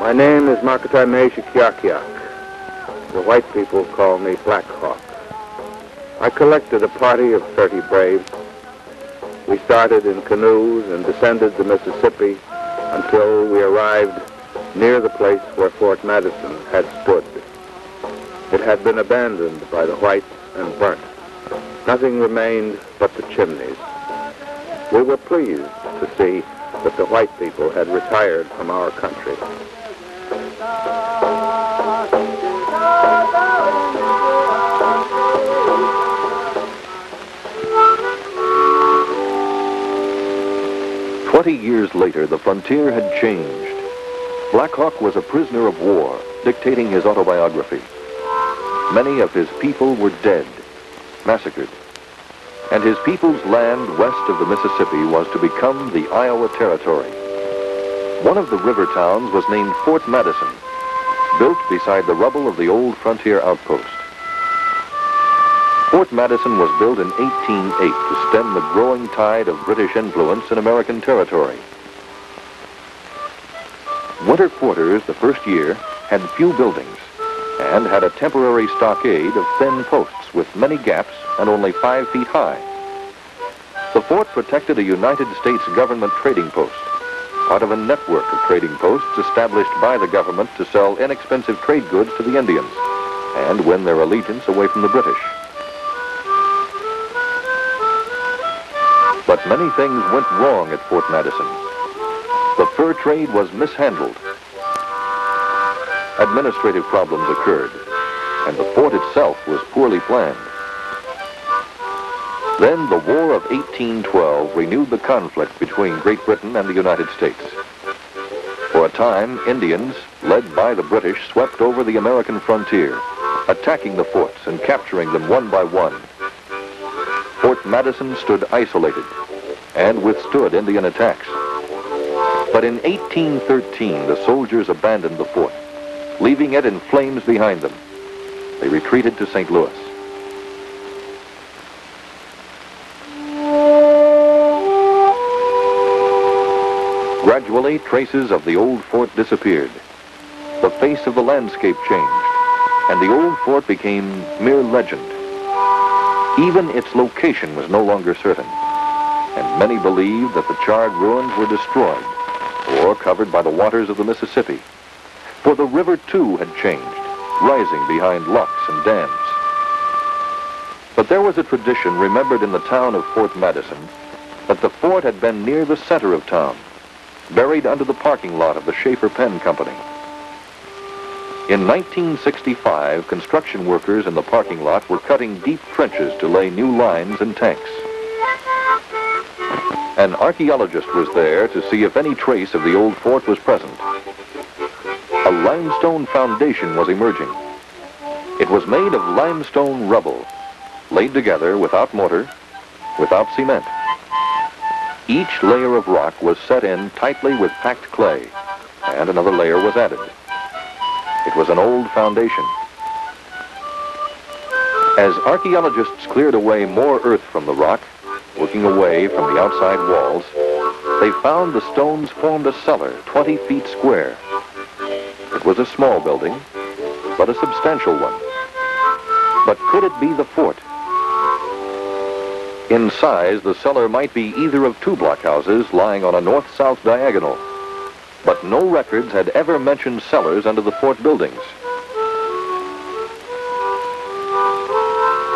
My name is Makataimeshekiakiak. The white people call me Black Hawk. I collected a party of 30 braves. We started in canoes and descended the Mississippi until we arrived near the place where Fort Madison had stood. It had been abandoned by the whites and burnt. Nothing remained but the chimneys. We were pleased to see that the white people had retired from our country. Twenty years later, the frontier had changed. Black Hawk was a prisoner of war, dictating his autobiography. Many of his people were dead, massacred, and his people's land west of the Mississippi was to become the Iowa Territory. One of the river towns was named Fort Madison, built beside the rubble of the old frontier outpost. Fort Madison was built in 1808 to stem the growing tide of British influence in American territory. Winter quarters the first year had few buildings and had a temporary stockade of thin posts with many gaps and only 5 feet high. The fort protected a United States government trading post, part of a network of trading posts established by the government to sell inexpensive trade goods to the Indians and win their allegiance away from the British. But many things went wrong at Fort Madison. The fur trade was mishandled. Administrative problems occurred, and the fort itself was poorly planned. Then the War of 1812 renewed the conflict between Great Britain and the United States. For a time, Indians, led by the British, swept over the American frontier, attacking the forts and capturing them one by one. Fort Madison stood isolated and withstood Indian attacks. But in 1813, the soldiers abandoned the fort, leaving it in flames behind them. They retreated to St. Louis. Gradually, traces of the old fort disappeared. The face of the landscape changed, and the old fort became mere legend. Even its location was no longer certain, and many believed that the charred ruins were destroyed or covered by the waters of the Mississippi. For the river, too, had changed, rising behind locks and dams. But there was a tradition remembered in the town of Fort Madison that the fort had been near the center of town, buried under the parking lot of the Schaefer Penn Company. In 1965, construction workers in the parking lot were cutting deep trenches to lay new lines and tanks. An archaeologist was there to see if any trace of the old fort was present. A limestone foundation was emerging. It was made of limestone rubble, laid together without mortar, without cement. Each layer of rock was set in tightly with packed clay, and another layer was added. It was an old foundation. As archaeologists cleared away more earth from the rock, working away from the outside walls, they found the stones formed a cellar 20 feet square. It was a small building, but a substantial one. But could it be the fort? In size, the cellar might be either of two blockhouses lying on a north-south diagonal, but no records had ever mentioned cellars under the fort buildings.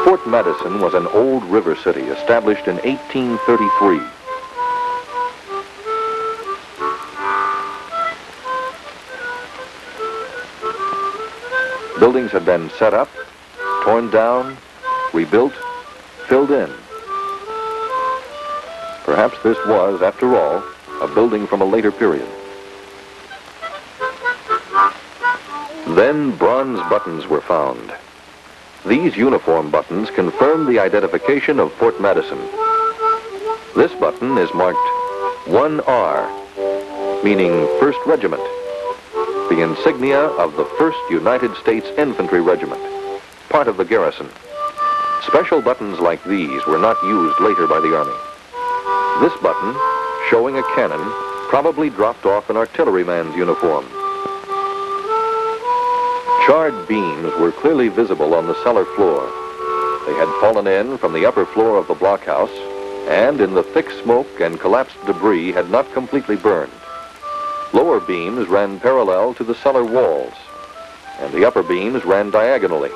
Fort Madison was an old river city established in 1833. Buildings had been set up, torn down, rebuilt, filled in. Perhaps this was, after all, a building from a later period. Then bronze buttons were found. These uniform buttons confirmed the identification of Fort Madison. This button is marked 1R, meaning 1st Regiment, the insignia of the 1st United States Infantry Regiment, part of the garrison. Special buttons like these were not used later by the Army. This button, showing a cannon, probably dropped off an artilleryman's uniform. Charred beams were clearly visible on the cellar floor. They had fallen in from the upper floor of the blockhouse, and in the thick smoke and collapsed debris had not completely burned. Lower beams ran parallel to the cellar walls, and the upper beams ran diagonally.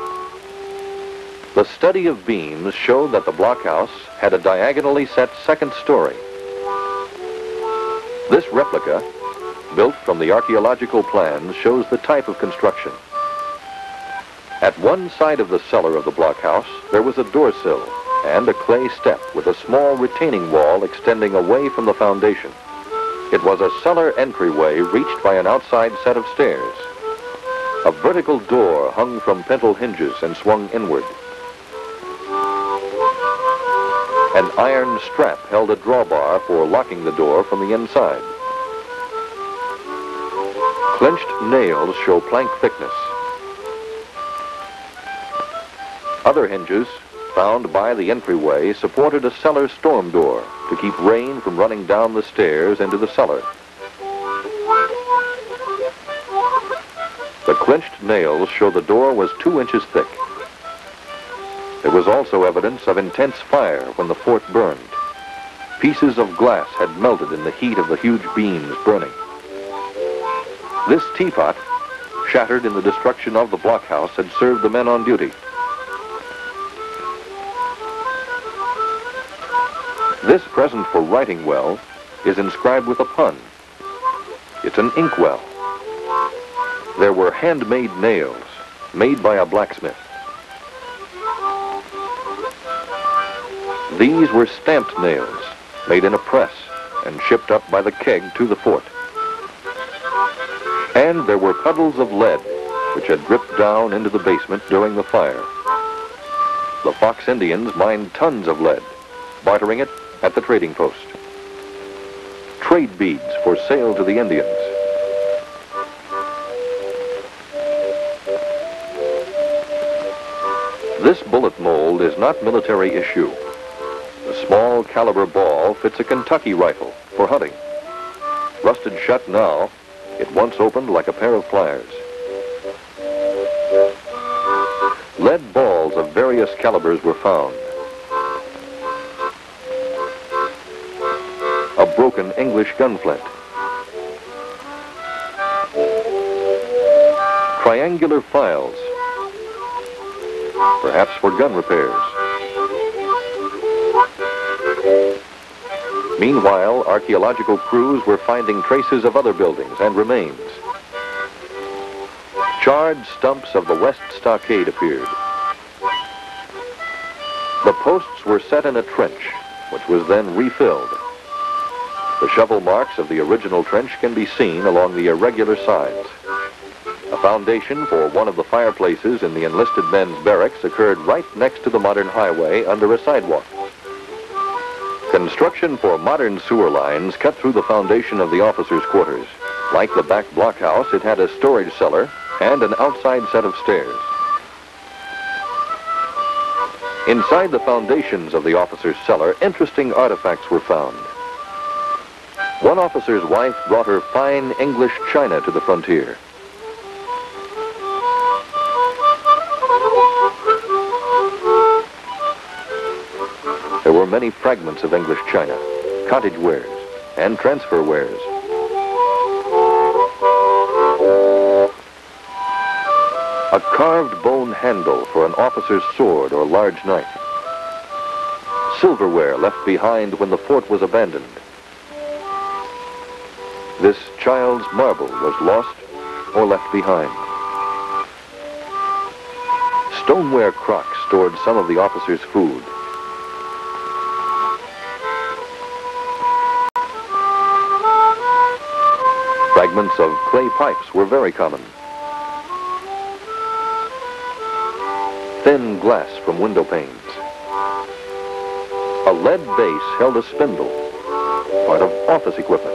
The study of beams showed that the blockhouse had a diagonally set second story. This replica, built from the archaeological plans, shows the type of construction. At one side of the cellar of the blockhouse, there was a door sill and a clay step with a small retaining wall extending away from the foundation. It was a cellar entryway reached by an outside set of stairs. A vertical door hung from pintle hinges and swung inward. An iron strap held a drawbar for locking the door from the inside. Clenched nails show plank thickness. Other hinges, found by the entryway, supported a cellar storm door to keep rain from running down the stairs into the cellar. The clenched nails show the door was 2 inches thick. There was also evidence of intense fire when the fort burned. Pieces of glass had melted in the heat of the huge beams burning. This teapot, shattered in the destruction of the blockhouse, had served the men on duty. This present for writing well is inscribed with a pun. It's an inkwell. There were handmade nails made by a blacksmith. These were stamped nails made in a press and shipped up by the keg to the fort. And there were puddles of lead which had dripped down into the basement during the fire. The Fox Indians mined tons of lead, bartering it at the trading post. Trade beads for sale to the Indians. This bullet mold is not military issue. The small caliber ball fits a Kentucky rifle for hunting. Rusted shut now, it once opened like a pair of pliers. Lead balls of various calibers were found. A broken English gunflint. Triangular files, perhaps for gun repairs. Meanwhile, archaeological crews were finding traces of other buildings and remains. Charred stumps of the west stockade appeared. The posts were set in a trench, which was then refilled. The shovel marks of the original trench can be seen along the irregular sides. A foundation for one of the fireplaces in the enlisted men's barracks occurred right next to the modern highway under a sidewalk. Construction for modern sewer lines cut through the foundation of the officers' quarters. Like the back blockhouse, it had a storage cellar and an outside set of stairs. Inside the foundations of the officers' cellar, interesting artifacts were found. One officer's wife brought her fine English china to the frontier. There were many fragments of English china, cottage wares, and transfer wares. A carved bone handle for an officer's sword or large knife. Silverware left behind when the fort was abandoned. This child's marble was lost or left behind. Stoneware crocks stored some of the officers' food. Fragments of clay pipes were very common. Thin glass from window panes. A lead base held a spindle, part of office equipment.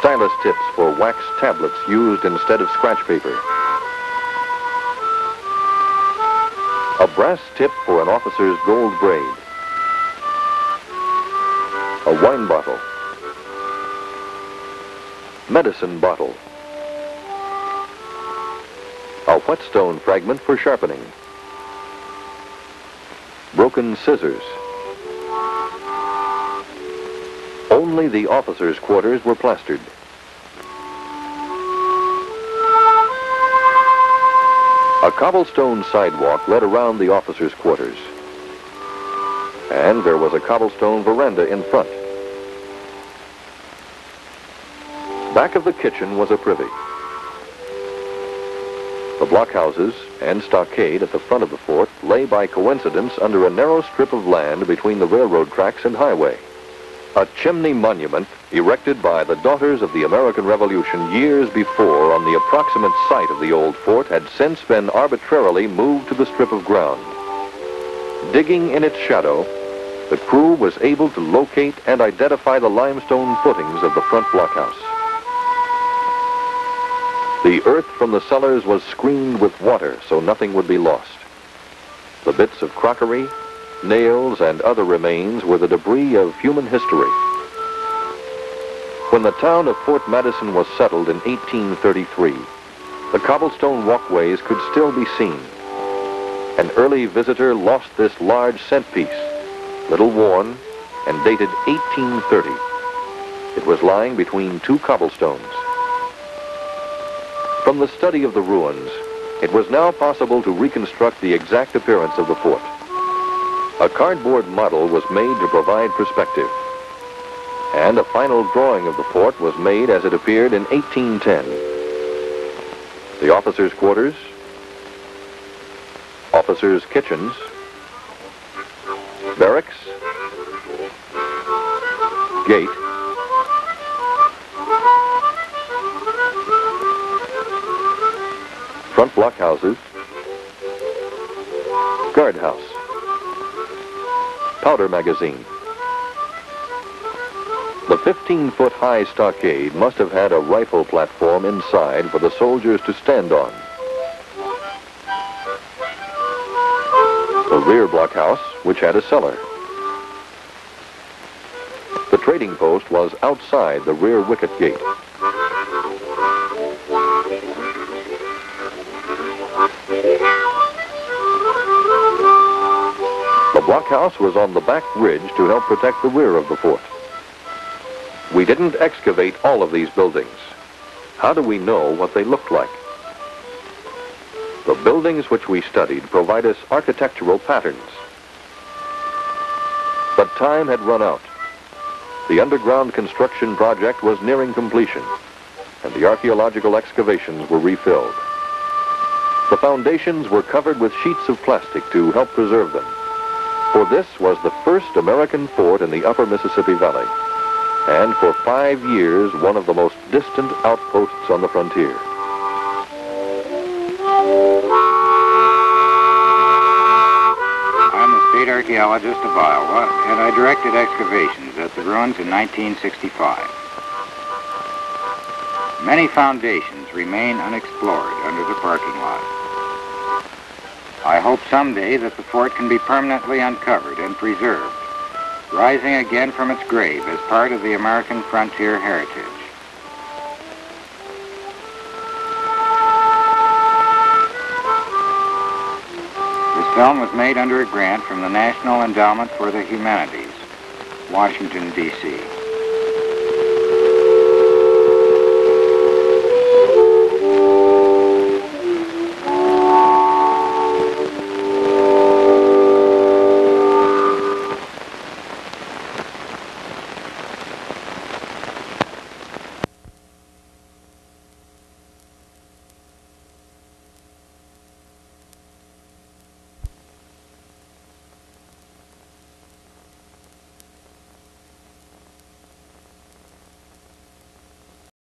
Stylus tips for wax tablets used instead of scratch paper. A brass tip for an officer's gold braid. a wine bottle, medicine bottle, a whetstone fragment for sharpening, broken scissors. Only the officers' quarters were plastered. A cobblestone sidewalk led around the officers' quarters, and there was a cobblestone veranda in front. Back of the kitchen was a privy. The blockhouses and stockade at the front of the fort lay by coincidence under a narrow strip of land between the railroad tracks and highway. A chimney monument erected by the Daughters of the American Revolution years before on the approximate site of the old fort had since been arbitrarily moved to the strip of ground. Digging in its shadow, the crew was able to locate and identify the limestone footings of the front blockhouse. The earth from the cellars was screened with water so nothing would be lost. The bits of crockery, nails, and other remains were the debris of human history. When the town of Fort Madison was settled in 1833, the cobblestone walkways could still be seen. An early visitor lost this large centpiece, little worn, and dated 1830. It was lying between two cobblestones. From the study of the ruins, it was now possible to reconstruct the exact appearance of the fort. A cardboard model was made to provide perspective, and a final drawing of the fort was made as it appeared in 1810. The officers' quarters, officers' kitchens, barracks, gate, front blockhouses, guardhouse, powder magazine. The 15-foot high stockade must have had a rifle platform inside for the soldiers to stand on. The rear blockhouse, which had a cellar. The trading post was outside the rear wicket gate. The blockhouse was on the back ridge to help protect the rear of the fort. We didn't excavate all of these buildings. How do we know what they looked like? The buildings which we studied provide us architectural patterns. But time had run out. The underground construction project was nearing completion, and the archaeological excavations were refilled. The foundations were covered with sheets of plastic to help preserve them. For this was the first American fort in the Upper Mississippi Valley, and for 5 years, one of the most distant outposts on the frontier. I'm the state archaeologist of Iowa, and I directed excavations at the ruins in 1965. Many foundations remain unexplored under the parking lot. I hope someday that the fort can be permanently uncovered and preserved, rising again from its grave as part of the American frontier heritage. This film was made under a grant from the National Endowment for the Humanities, Washington, D.C.